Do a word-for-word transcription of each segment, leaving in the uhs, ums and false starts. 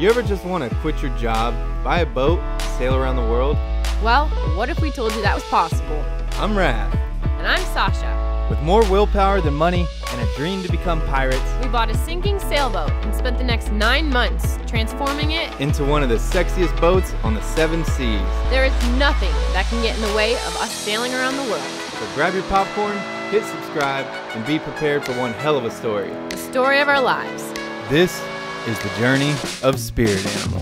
You ever just want to quit your job, buy a boat, sail around the world? Well, what if we told you that was possible? I'm Raph. And I'm Sasha. With more willpower than money and a dream to become pirates, we bought a sinking sailboat and spent the next nine months transforming it into one of the sexiest boats on the seven seas. There is nothing that can get in the way of us sailing around the world. So grab your popcorn, hit subscribe, and be prepared for one hell of a story. The story of our lives. This is the journey of Spirit Animal.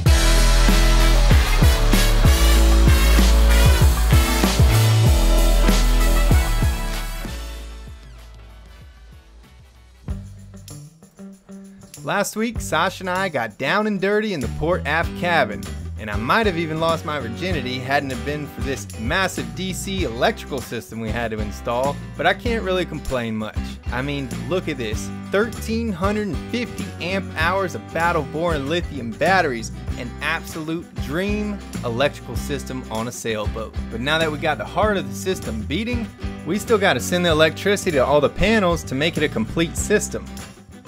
Last week, Sasha and I got down and dirty in the port aft cabin, and I might have even lost my virginity hadn't it been for this massive D C electrical system we had to install, but I can't really complain much. I mean, look at this, one thousand three hundred fifty amp hours of Battle Born lithium batteries, an absolute dream electrical system on a sailboat. But now that we got the heart of the system beating, we still gotta send the electricity to all the panels to make it a complete system.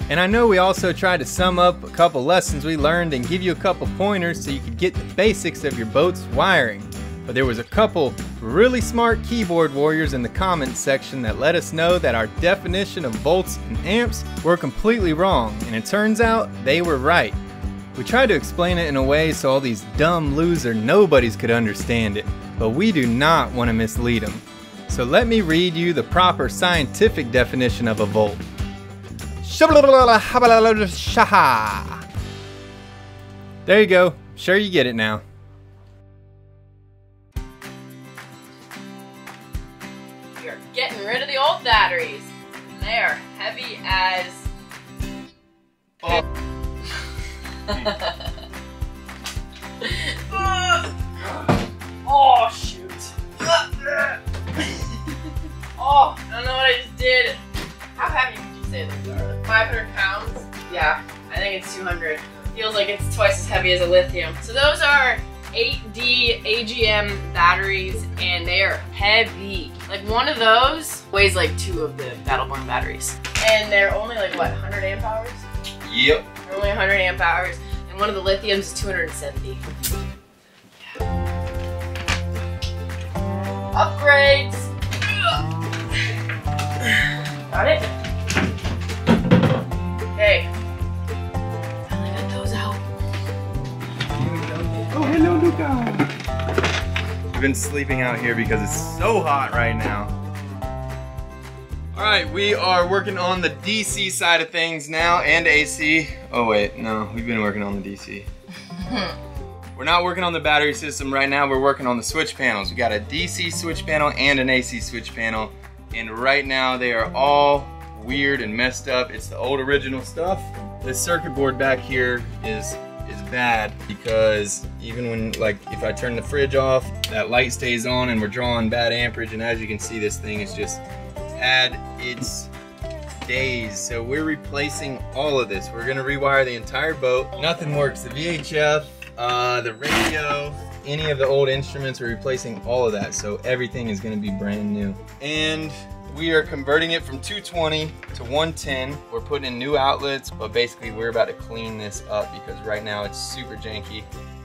And I know we also tried to sum up a couple lessons we learned and give you a couple pointers so you could get the basics of your boat's wiring. But there was a couple really smart keyboard warriors in the comments section that let us know that our definition of volts and amps were completely wrong, and it turns out they were right. We tried to explain it in a way so all these dumb loser nobodies could understand it, but we do not want to mislead them. So let me read you the proper scientific definition of a volt. There you go. Sure, you get it now. We are getting rid of the old batteries. They are heavy as. Oh. Oh shoot! Oh, I don't know what I just did. How heavy would you say those are? five hundred pounds? Yeah, I think it's two hundred. Feels like it's twice as heavy as a lithium. So those are eight D A G M batteries, and they are heavy. Like one of those weighs like two of the Battle Born batteries. And they're only like what, one hundred amp hours? Yep. They're only one hundred amp hours, and one of the lithiums is two hundred seventy. Yeah. Upgrades! Got it? Hey, finally got those out. Oh, hello, Luca. We've been sleeping out here because it's so hot right now. All right, we are working on the D C side of things now and A C. Oh wait, no, we've been working on the D C. We're not working on the battery system right now. We're working on the switch panels. We got a D C switch panel and an A C switch panel, and right now they are all weird and messed up. It's the old original stuff. This circuit board back here is is bad because even when, like, if I turn the fridge off, that light stays on and we're drawing bad amperage, and as you can see, this thing is just had its days. So we're replacing all of this. We're gonna rewire the entire boat. Nothing works. The V H F, uh, the radio, any of the old instruments, we're replacing all of that. So everything is gonna be brand new. And we are converting it from two twenty to one ten. We're putting in new outlets, but basically we're about to clean this up because right now it's super janky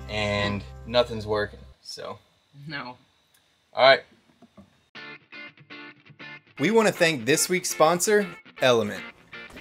and nothing's working, so. No. All right. We want to thank this week's sponsor, Element.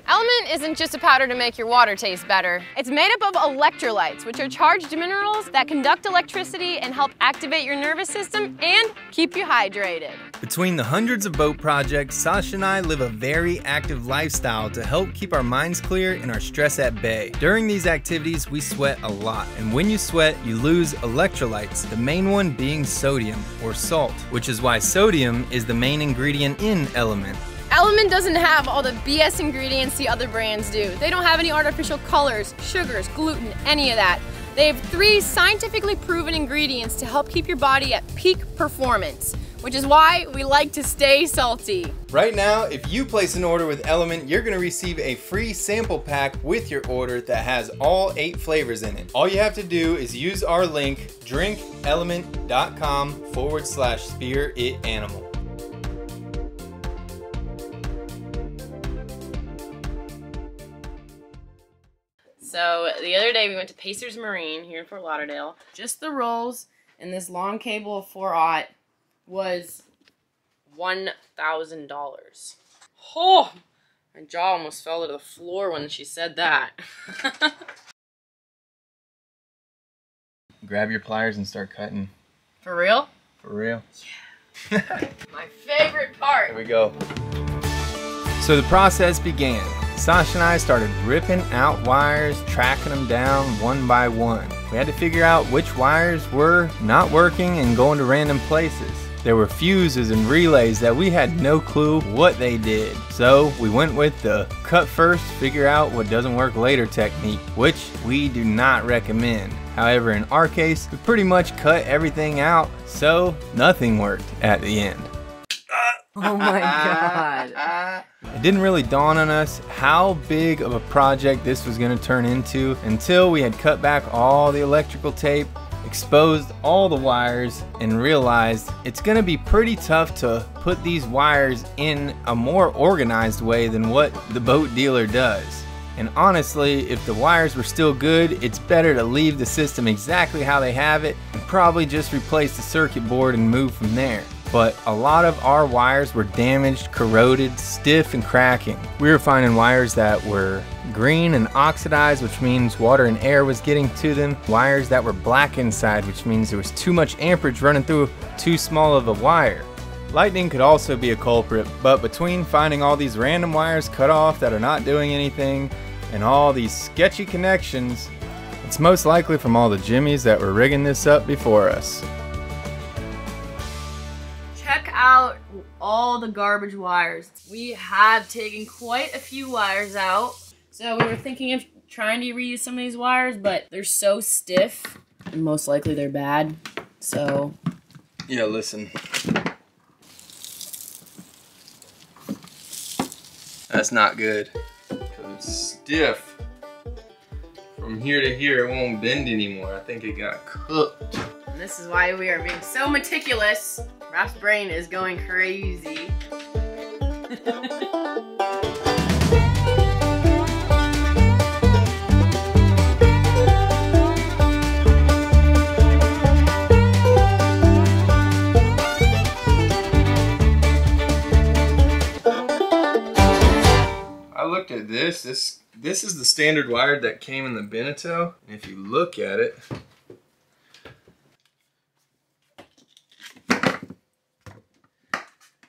Element isn't just a powder to make your water taste better. It's made up of electrolytes, which are charged minerals that conduct electricity and help activate your nervous system and keep you hydrated. Between the hundreds of boat projects, Sasha and I live a very active lifestyle to help keep our minds clear and our stress at bay. During these activities, we sweat a lot, and when you sweat, you lose electrolytes, the main one being sodium, or salt, which is why sodium is the main ingredient in Element. Element doesn't have all the B S ingredients the other brands do. They don't have any artificial colors, sugars, gluten, any of that. They have three scientifically proven ingredients to help keep your body at peak performance, which is why we like to stay salty. Right now, if you place an order with Element, you're gonna receive a free sample pack with your order that has all eight flavors in it. All you have to do is use our link, drink element dot com forward slash Spirit Animal. So the other day we went to Pacer's Marine here in Fort Lauderdale. Just the rolls and this long cable of four aught was one thousand dollars. Oh, my jaw almost fell to the floor when she said that. Grab your pliers and start cutting. For real? For real. Yeah. My favorite part. Here we go. So the process began. Sasha and I started ripping out wires, tracking them down one by one. We had to figure out which wires were not working and going to random places. There were fuses and relays that we had no clue what they did. So we went with the cut first, figure out what doesn't work later technique, which we do not recommend. However, in our case, we pretty much cut everything out, so nothing worked at the end. Oh my God. It didn't really dawn on us how big of a project this was gonna turn into until we had cut back all the electrical tape, exposed all the wires, and realized it's gonna be pretty tough to put these wires in a more organized way than what the boat dealer does. And honestly, if the wires were still good, it's better to leave the system exactly how they have it and probably just replace the circuit board and move from there. But a lot of our wires were damaged, corroded, stiff, and cracking. We were finding wires that were green and oxidized, which means water and air was getting to them. Wires that were black inside, which means there was too much amperage running through too small of a wire. Lightning could also be a culprit, but between finding all these random wires cut off that are not doing anything and all these sketchy connections, it's most likely from all the jimmies that were rigging this up before us. Check out all the garbage wires. We have taken quite a few wires out. So we were thinking of trying to reuse some of these wires, but they're so stiff, and most likely they're bad, so. Yeah, listen. That's not good, 'cause it's stiff. From here to here, it won't bend anymore. I think it got cooked. And this is why we are being so meticulous. Raph's brain is going crazy. I looked at this. This this is the standard wire that came in the Beneteau. And if you look at it,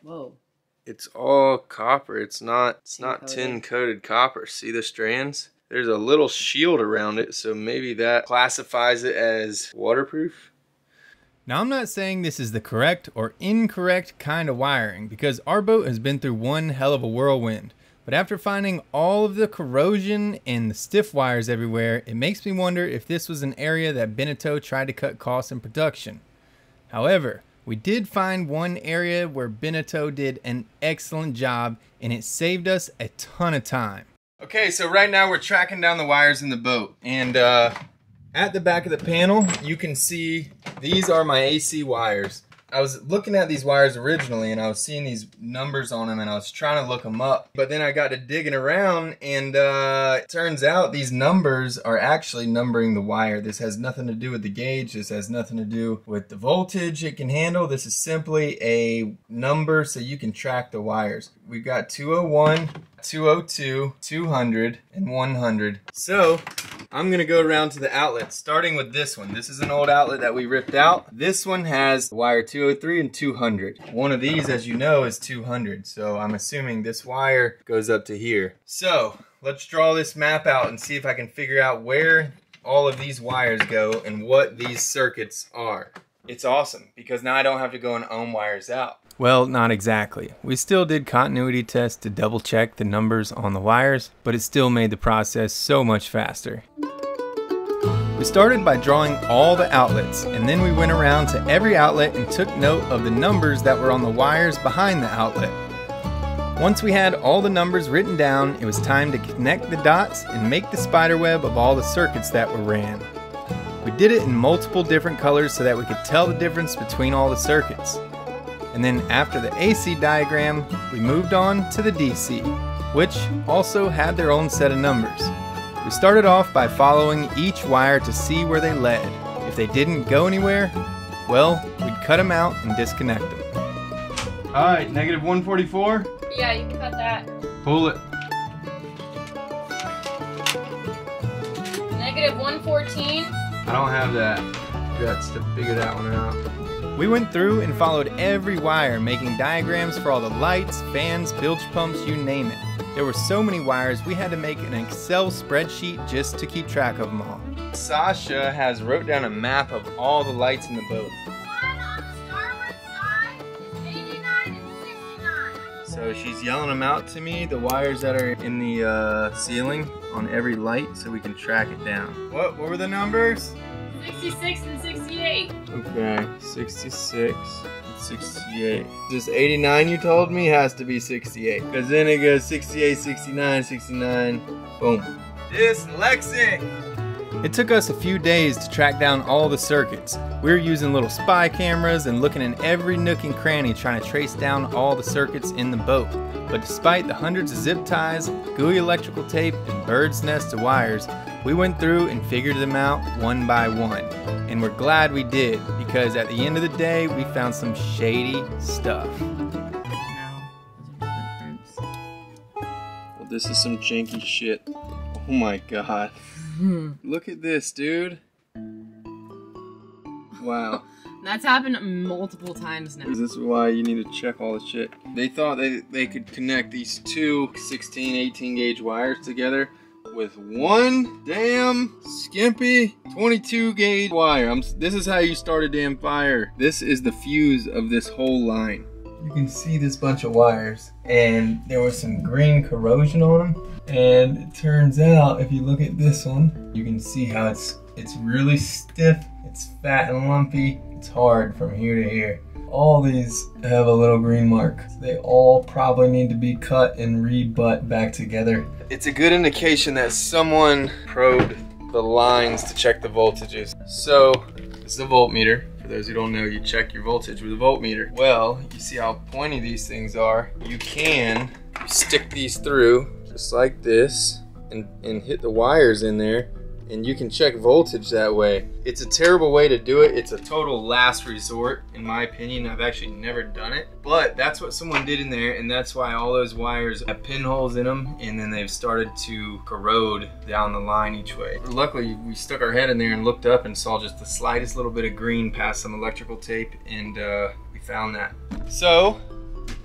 whoa. It's all copper. It's not it's not tin coated copper. See the strands? There's a little shield around it, so maybe that classifies it as waterproof. Now, I'm not saying this is the correct or incorrect kind of wiring, because our boat has been through one hell of a whirlwind. But after finding all of the corrosion and the stiff wires everywhere, it makes me wonder if this was an area that Beneteau tried to cut costs in production. However, we did find one area where Beneteau did an excellent job, and it saved us a ton of time. Okay, so right now we're tracking down the wires in the boat, and uh, at the back of the panel, you can see these are my A C wires. I was looking at these wires originally, and I was seeing these numbers on them, and I was trying to look them up, but then I got to digging around, and uh, it turns out these numbers are actually numbering the wire. This has nothing to do with the gauge. This has nothing to do with the voltage it can handle. This is simply a number so you can track the wires. We've got two oh one, two oh two, two hundred, and one hundred. So I'm gonna go around to the outlets, starting with this one. This is an old outlet that we ripped out. This one has wire two oh three and two hundred. One of these, as you know, is two hundred, so I'm assuming this wire goes up to here. So let's draw this map out and see if I can figure out where all of these wires go and what these circuits are. It's awesome, because now I don't have to go and ohm wires out. Well, not exactly. We still did continuity tests to double check the numbers on the wires, but it still made the process so much faster. We started by drawing all the outlets, and then we went around to every outlet and took note of the numbers that were on the wires behind the outlet. Once we had all the numbers written down, it was time to connect the dots and make the spider web of all the circuits that were ran. We did it in multiple different colors so that we could tell the difference between all the circuits. And then after the A C diagram, we moved on to the D C, which also had their own set of numbers. We started off by following each wire to see where they led. If they didn't go anywhere, well, we'd cut them out and disconnect them. Alright, negative one forty-four? Yeah, you can cut that. Pull it. Negative one fourteen? I don't have that guts to figure that one out. We went through and followed every wire, making diagrams for all the lights, fans, bilge pumps, you name it. There were so many wires, we had to make an Excel spreadsheet just to keep track of them all. Sasha has wrote down a map of all the lights in the boat. The one on the starboard side is eighty-nine and sixty-nine. So she's yelling them out to me, the wires that are in the uh, ceiling on every light, so we can track it down. What, what were the numbers? sixty-six and sixty-eight. Okay, sixty-six and sixty-eight. This eighty-nine you told me has to be sixty-eight, because then it goes sixty-eight, sixty-nine, sixty-nine, boom. Dyslexic! It took us a few days to track down all the circuits. We were using little spy cameras and looking in every nook and cranny trying to trace down all the circuits in the boat. But despite the hundreds of zip ties, gooey electrical tape, and bird's nest of wires, we went through and figured them out one by one. And we're glad we did, because at the end of the day, we found some shady stuff. Well, this is some janky shit. Oh my god. Look at this, dude. Wow. That's happened multiple times now. Is this why you need to check all the shit? They thought they, they could connect these two sixteen, eighteen gauge wires together with one damn skimpy twenty-two gauge wire. I'm, this is how you start a damn fire. This is the fuse of this whole line. You can see this bunch of wires, and there was some green corrosion on them. And it turns out, if you look at this one, you can see how it's it's really stiff, it's fat and lumpy, it's hard from here to here. All these have a little green mark. So they all probably need to be cut and rebutt back together. It's a good indication that someone probed the lines to check the voltages. So, it's the voltmeter. For those who don't know, you check your voltage with a voltmeter. Well, you see how pointy these things are. You can stick these through just like this and, and hit the wires in there, and you can check voltage that way. It's a terrible way to do it. It's a total last resort, in my opinion. I've actually never done it, but that's what someone did in there, and that's why all those wires have pinholes in them, and then they've started to corrode down the line each way. Luckily, we stuck our head in there and looked up and saw just the slightest little bit of green past some electrical tape, and uh, we found that. So,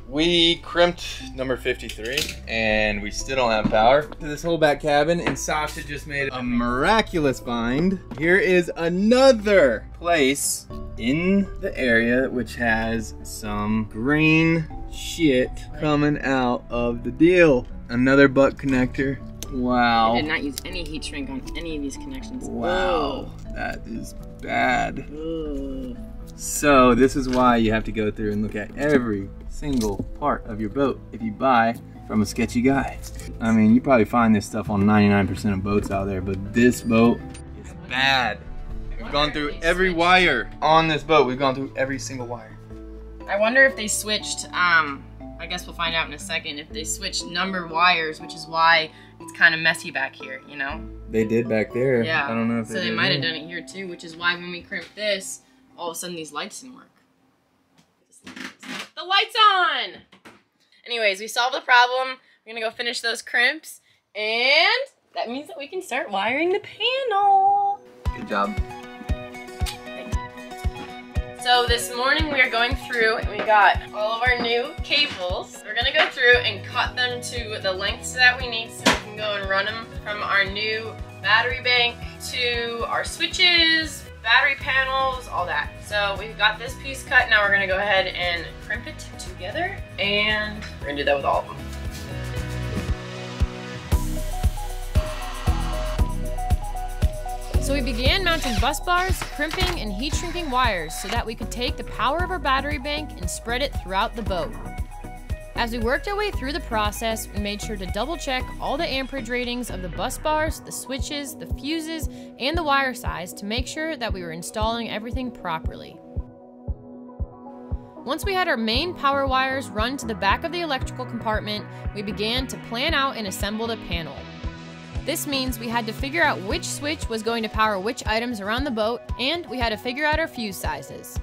we crimped number fifty-three, and we still don't have power to this whole back cabin, and Sasha just made a miraculous find. Here is another place in the area which has some green shit coming out of the deal. Another butt connector. Wow. I did not use any heat shrink on any of these connections. Wow. Whoa. That is bad. Ooh. So this is why you have to go through and look at every single part of your boat if you buy from a sketchy guy. I mean, you probably find this stuff on ninety-nine percent of boats out there, but this boat is bad. We've gone through every wire on this boat. We've gone through every single wire. I wonder if they switched, um, I guess we'll find out in a second, if they switched number wires, which is why it's kind of messy back here, you know? They did back there. Yeah. I don't know if they did. So they might have done it here too, which is why when we crimped this, all of a sudden these lights didn't work. The lights on! Anyways, we solved the problem. We're gonna go finish those crimps, and that means that we can start wiring the panel. Good job. Thank you. So this morning we are going through and we got all of our new cables. We're gonna go through and cut them to the lengths that we need so we can go and run them from our new battery bank to our switches, battery panels, all that. So we've got this piece cut, now we're gonna go ahead and crimp it together, and we're gonna do that with all of them. So we began mounting bus bars, crimping, and heat shrinking wires so that we could take the power of our battery bank and spread it throughout the boat. As we worked our way through the process, we made sure to double check all the amperage ratings of the bus bars, the switches, the fuses, and the wire size to make sure that we were installing everything properly. Once we had our main power wires run to the back of the electrical compartment, we began to plan out and assemble the panel. This means we had to figure out which switch was going to power which items around the boat, and we had to figure out our fuse sizes.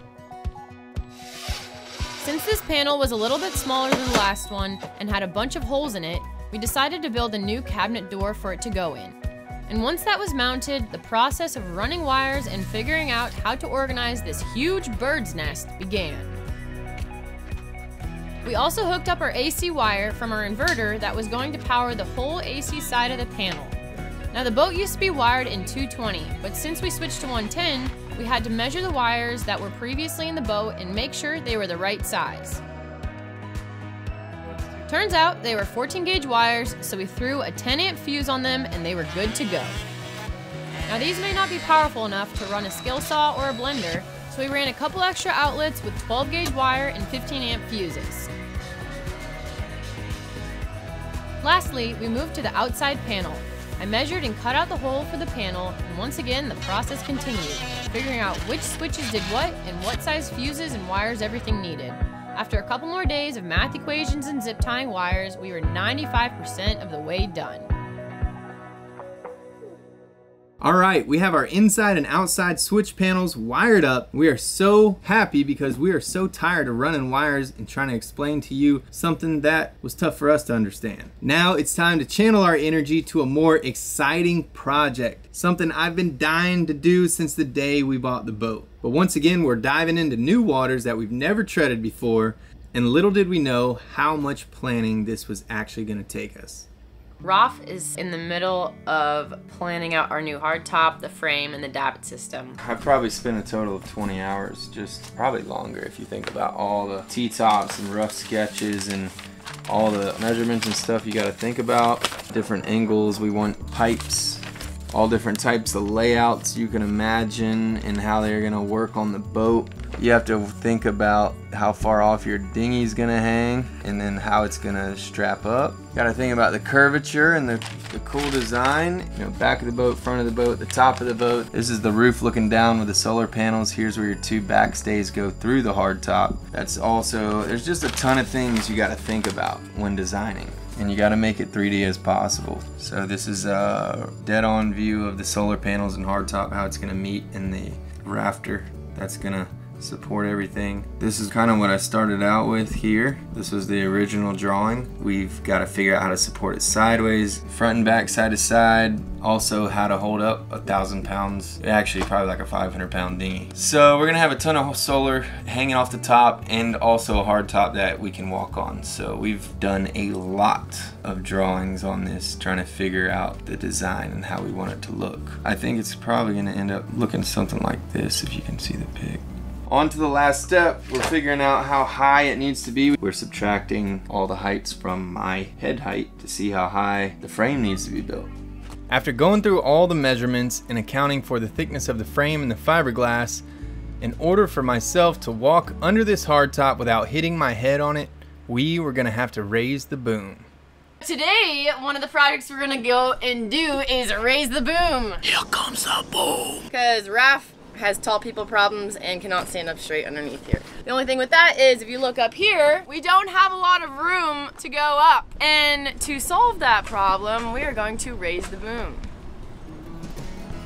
Since this panel was a little bit smaller than the last one and had a bunch of holes in it, we decided to build a new cabinet door for it to go in. And once that was mounted, the process of running wires and figuring out how to organize this huge bird's nest began. We also hooked up our A C wire from our inverter that was going to power the whole A C side of the panel. Now the boat used to be wired in two twenty, but since we switched to one ten, we had to measure the wires that were previously in the boat and make sure they were the right size. Turns out they were fourteen gauge wires, so we threw a ten amp fuse on them and they were good to go. Now these may not be powerful enough to run a skill saw or a blender, so we ran a couple extra outlets with twelve gauge wire and fifteen amp fuses. Lastly, we moved to the outside panel. I measured and cut out the hole for the panel, and once again the process continued, figuring out which switches did what and what size fuses and wires everything needed. After a couple more days of math equations and zip tying wires, we were ninety-five percent of the way done. All right, we have our inside and outside switch panels wired up. We are so happy because we are so tired of running wires and trying to explain to you something that was tough for us to understand. Now it's time to channel our energy to a more exciting project, something I've been dying to do since the day we bought the boat. But once again, we're diving into new waters that we've never treaded before, and little did we know how much planning this was actually going to take us. Raf is in the middle of planning out our new hardtop, the frame, and the davit system. I've probably spent a total of twenty hours, just probably longer if you think about all the T-tops and rough sketches and all the measurements and stuff you got to think about. Different angles, we want pipes. All different types of layouts you can imagine and how they're gonna work on the boat. You have to think about how far off your dinghy's gonna hang and then how it's gonna strap up. You gotta think about the curvature and the, the cool design. You know, back of the boat, front of the boat, the top of the boat. This is the roof looking down with the solar panels. Here's where your two back stays go through the hard top. That's also, there's just a ton of things you gotta think about when designing. And you gotta make it three D as possible. So this is a dead-on view of the solar panels and hardtop, how it's gonna meet in the rafter that's gonna support everything. This is kind of what I started out with here. This was the original drawing. We've gotta figure out how to support it sideways, front and back, side to side, also how to hold up a thousand pounds, actually probably like a five hundred pound dinghy. So we're gonna have a ton of solar hanging off the top and also a hard top that we can walk on. So we've done a lot of drawings on this, trying to figure out the design and how we want it to look. I think it's probably gonna end up looking something like this if you can see the pic. On to the last step, we're figuring out how high it needs to be. We're subtracting all the heights from my head height to see how high the frame needs to be built. After going through all the measurements and accounting for the thickness of the frame and the fiberglass, in order for myself to walk under this hardtop without hitting my head on it, we were gonna have to raise the boom. Today, one of the projects we're gonna go and do is raise the boom. Here comes the boom. Because Raf has tall people problems and cannot stand up straight underneath here. The only thing with that is if you look up here, we don't have a lot of room to go up. And to solve that problem, we are going to raise the boom.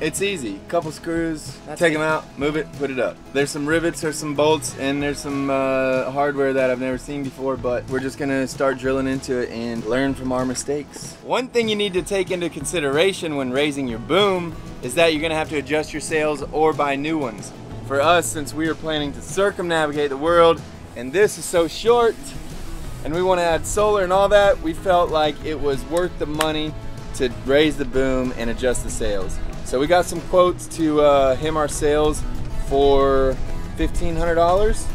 It's easy. Couple screws, That's take it. them out, move it, put it up. There's some rivets, there's some bolts, and there's some uh, hardware that I've never seen before, but we're just gonna start drilling into it and learn from our mistakes. One thing you need to take into consideration when raising your boom is that you're gonna have to adjust your sails or buy new ones. For us, since we are planning to circumnavigate the world, and this is so short, and we wanna add solar and all that, we felt like it was worth the money to raise the boom and adjust the sails. So we got some quotes to uh, hem our sails for fifteen hundred dollars,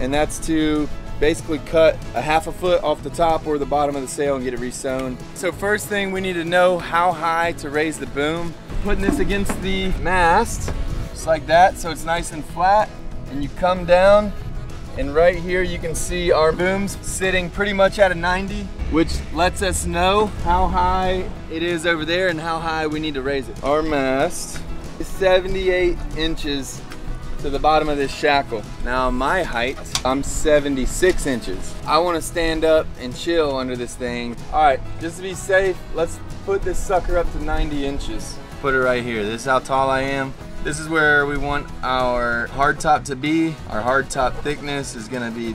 and that's to basically cut a half a foot off the top or the bottom of the sail and get it resewn. So first thing, we need to know how high to raise the boom. Putting this against the mast, just like that, so it's nice and flat, and you come down, and right here you can see our booms sitting pretty much at a ninety. Which lets us know how high it is over there and how high we need to raise it. Our mast is seventy-eight inches to the bottom of this shackle. Now my height, I'm seventy-six inches. I want to stand up and chill under this thing. All right, just to be safe, let's put this sucker up to ninety inches. Put it right here. This is how tall I am. This is where we want our hard top to be. Our hard top thickness is gonna be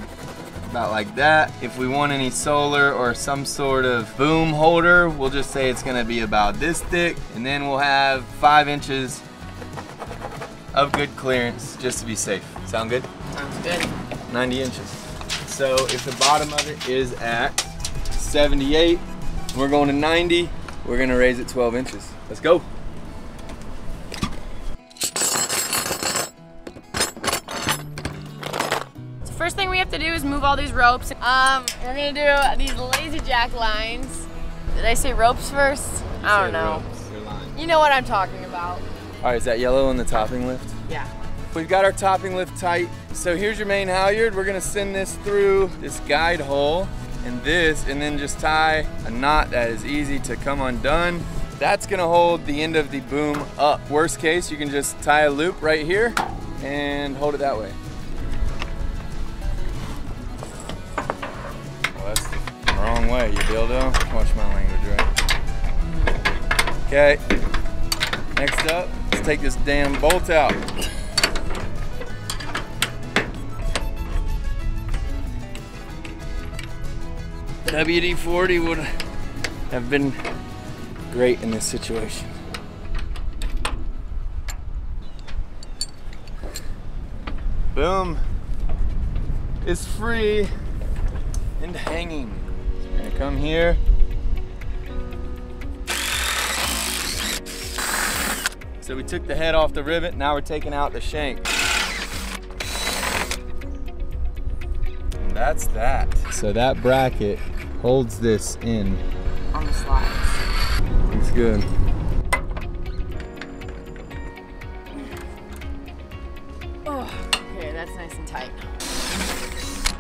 about like that. If we want any solar or some sort of boom holder, we'll just say it's gonna be about this thick, and then we'll have five inches of good clearance just to be safe. Sound good? Sounds good. ninety inches. So if the bottom of it is at seventy-eight, we're going to ninety, we're gonna raise it twelve inches. Let's go. First thing we have to do is move all these ropes. Um, we're gonna do these lazy jack lines. Did I say ropes first? I don't know. You know what I'm talking about. All right, is that yellow on the topping lift? Yeah. We've got our topping lift tight. So here's your main halyard. We're gonna send this through this guide hole and this, and then just tie a knot that is easy to come undone. That's gonna hold the end of the boom up. Worst case, you can just tie a loop right here and hold it that way. Wrong way, you dildo. Watch my language, right? Okay, next up, let's take this damn bolt out. W D forty would have been great in this situation. Boom, it's free and hanging. Gonna come here. So we took the head off the rivet, now we're taking out the shank. And that's that. So that bracket holds this in. On the slides. Looks good. Oh, okay, that's nice and tight.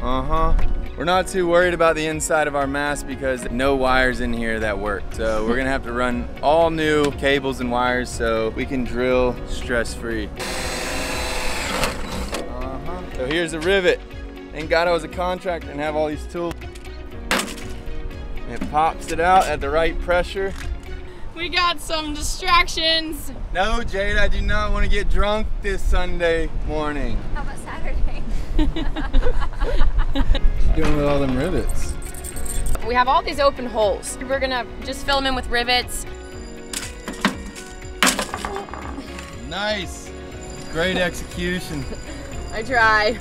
Uh-huh. We're not too worried about the inside of our mast because no wires in here that work. So we're gonna have to run all new cables and wires so we can drill stress-free. Uh-huh. So here's a rivet. Thank God I was a contractor and have all these tools. It pops it out at the right pressure. We got some distractions. No, Jade, I do not want to get drunk this Sunday morning. How about Saturday? What are you doing with all them rivets? We have all these open holes. We're gonna just fill them in with rivets. Nice. Great execution. I try.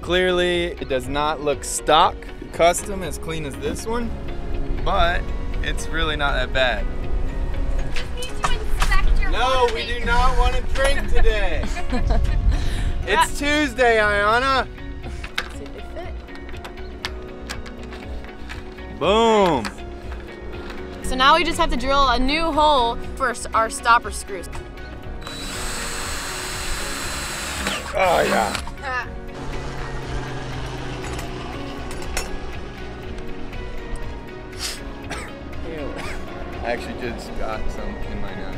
Clearly, it does not look stock, custom, as clean as this one, but it's really not that bad. No, we do not want to drink today. It's Tuesday, Ayana. Boom. So now we just have to drill a new hole for our stopper screws. Oh yeah. Ah. I actually just got some in my nose.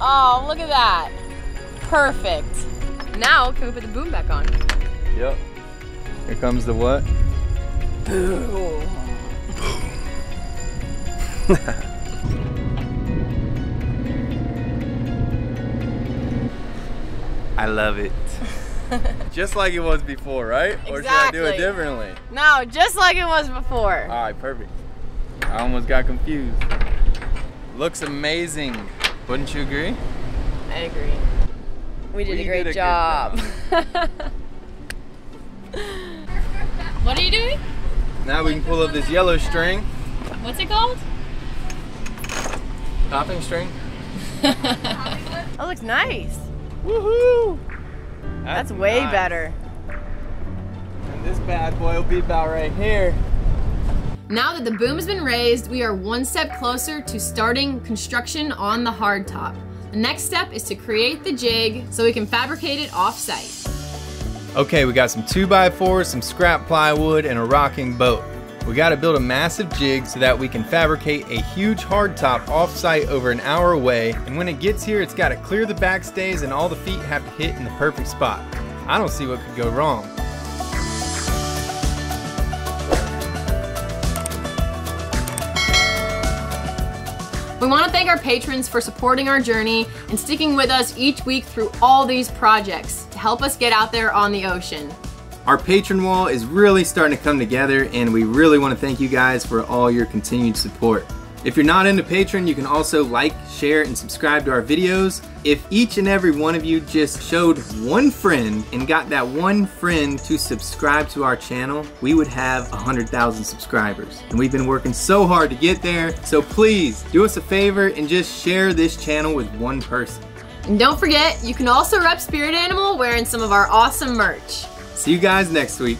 Oh, look at that. Perfect. Now, can we put the boom back on? Yep. Here comes the what? Boom. I love it. Just like it was before, right? Exactly. Or should I do it differently? No, just like it was before. All right, perfect. I almost got confused. Looks amazing. Wouldn't you agree? I agree. We did we a great did a job. job. What are you doing? Now we can pull up this yellow string. What's it called? Topping string. That looks nice. Woohoo! That's, That's way nice. better. And this bad boy will be about right here. Now that the boom has been raised, we are one step closer to starting construction on the hardtop. The next step is to create the jig so we can fabricate it off-site. Okay, we got some two by fours, some scrap plywood, and a rocking boat. We got to build a massive jig so that we can fabricate a huge hardtop off-site over an hour away, and when it gets here, it's got to clear the backstays and all the feet have to hit in the perfect spot. I don't see what could go wrong. We want to thank our patrons for supporting our journey and sticking with us each week through all these projects to help us get out there on the ocean. Our patron wall is really starting to come together, and we really want to thank you guys for all your continued support. If you're not into Patreon, you can also like, share, and subscribe to our videos. If each and every one of you just showed one friend and got that one friend to subscribe to our channel, we would have one hundred thousand subscribers. And we've been working so hard to get there, so please do us a favor and just share this channel with one person. And don't forget, you can also rep Spirit Animal wearing some of our awesome merch. See you guys next week.